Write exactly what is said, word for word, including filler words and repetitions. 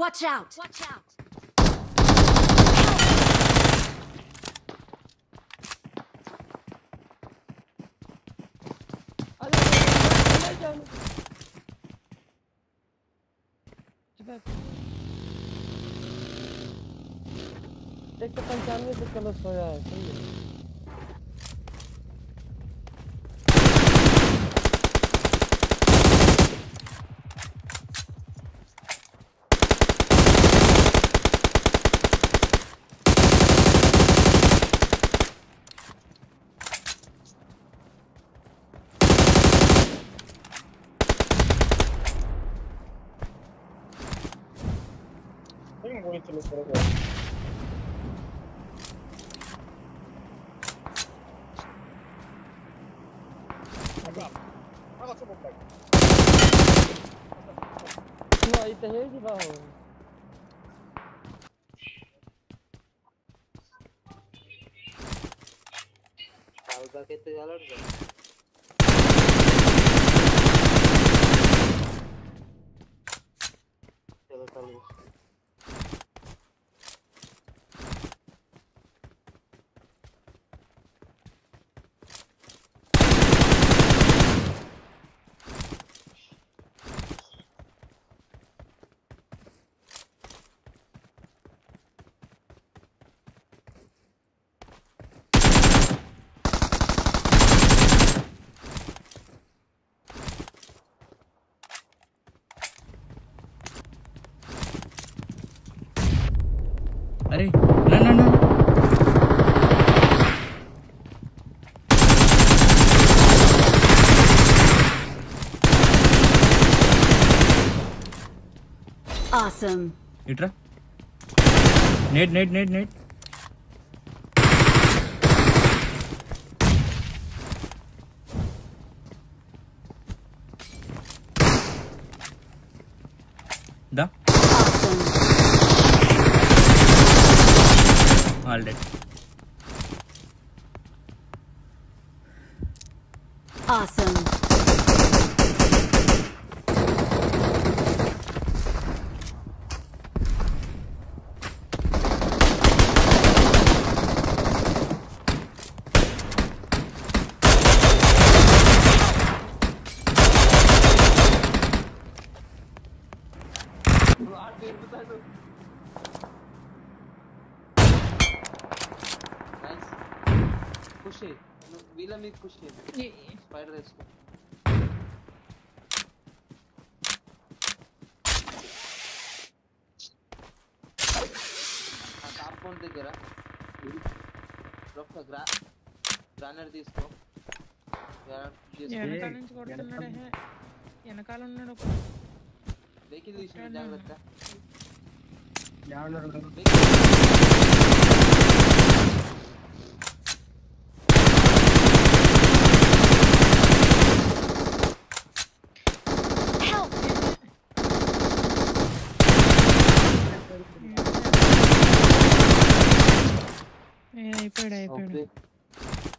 Watch out! Watch out! एक तो पंचानवे से कलर सोया है, सही है। The hell you about? How the get the alert? Hello, hello. अरे ना ना ना awesome इट्रा नेट नेट नेट नेट दा all dead. Awesome. कुछ नहीं स्पाइडर है इसको आप कौन दे करा रॉक का ग्रानर दे इसको यार ये चैलेंज करते हैं ఎనకాల ఉన్నాడు ఒక देखिए तो इसमें जागृत यार I played, I played. Okay.